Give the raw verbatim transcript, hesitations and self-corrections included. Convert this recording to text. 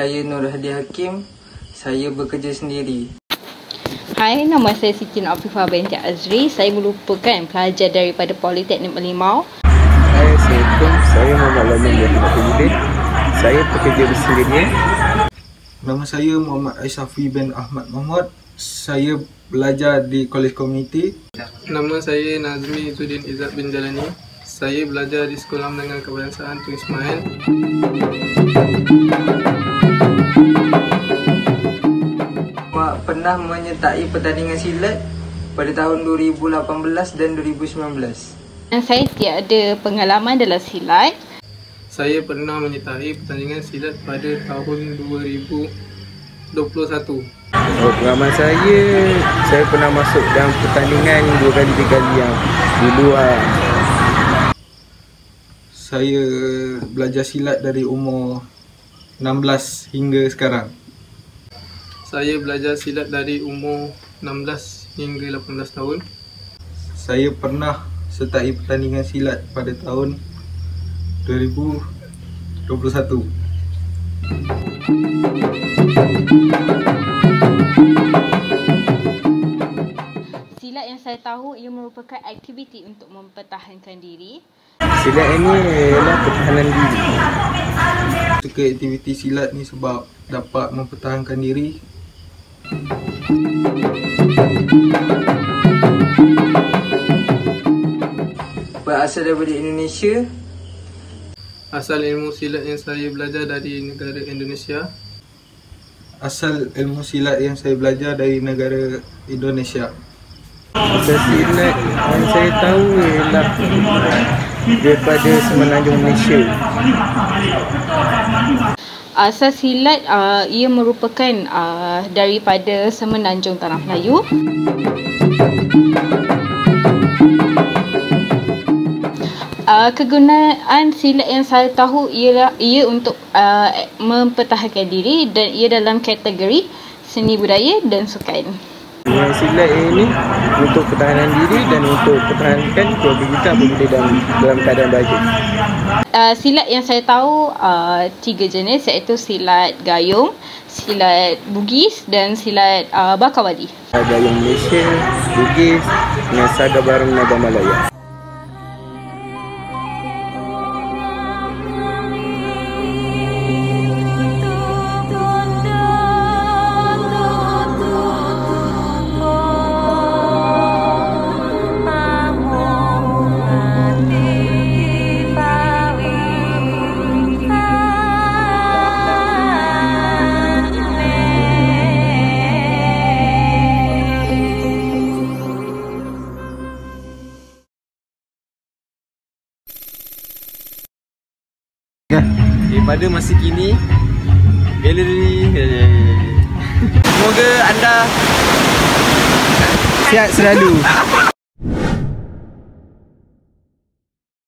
saya Nurhadi Hakim. Saya bekerja sendiri. Hai, nama saya Siti Afifah bin Tia Azri. Saya merupakan pelajar daripada Politeknik Melimau. Hai, Assalamualaikum. Saya Muhammad Lani Biafim Atungudin. Saya bekerja sendiri. Nama saya Muhammad Aisyafi bin Ahmad Mohd. Saya belajar di Kolej Komuniti. Nama saya Nazmi Zuddin Izzad bin Jalani. Saya belajar di Sekolah Menengah Kebangsaan Tuismain. Pernah menyertai pertandingan silat pada tahun dua ribu lapan belas dan dua ribu sembilan belas. Saya tiada pengalaman dalam silat. Saya pernah menyertai pertandingan silat pada tahun dua ribu dua puluh satu. Oh, pengalaman saya, saya pernah masuk dalam pertandingan dua kali tiga kali yang di luar. Saya belajar silat dari umur enam belas hingga sekarang. Saya belajar silat dari umur enam belas hingga lapan belas tahun. Saya pernah sertai pertandingan silat pada tahun dua ribu dua puluh satu. Silat yang saya tahu ia merupakan aktiviti untuk mempertahankan diri. Silat ini ialah pertahanan diri. Suka aktiviti silat ni sebab dapat mempertahankan diri. Berasal daripada Indonesia. Asal ilmu silat yang saya belajar dari negara Indonesia. Asal ilmu silat yang saya belajar dari negara Indonesia. Asal silat yang saya tahu ialah daripada Semenanjung Malaysia. Asal silat uh, ia merupakan uh, daripada Semenanjung Tanah Melayu. Uh, kegunaan silat yang saya tahu ialah ia untuk uh, mempertahankan diri dan ia dalam kategori seni budaya dan sukan. Yang silat ini untuk pertahanan diri dan untuk pertahankan keluarga kita apabila dalam, dalam keadaan baik. Uh, silat yang saya tahu uh, tiga jenis, iaitu silat gayung, silat bugis dan silat uh, bakawadi. Gayung Malaysia, bugis, nasaga barang naga Malaya. Pada masa kini galeri. Semoga anda sihat selalu.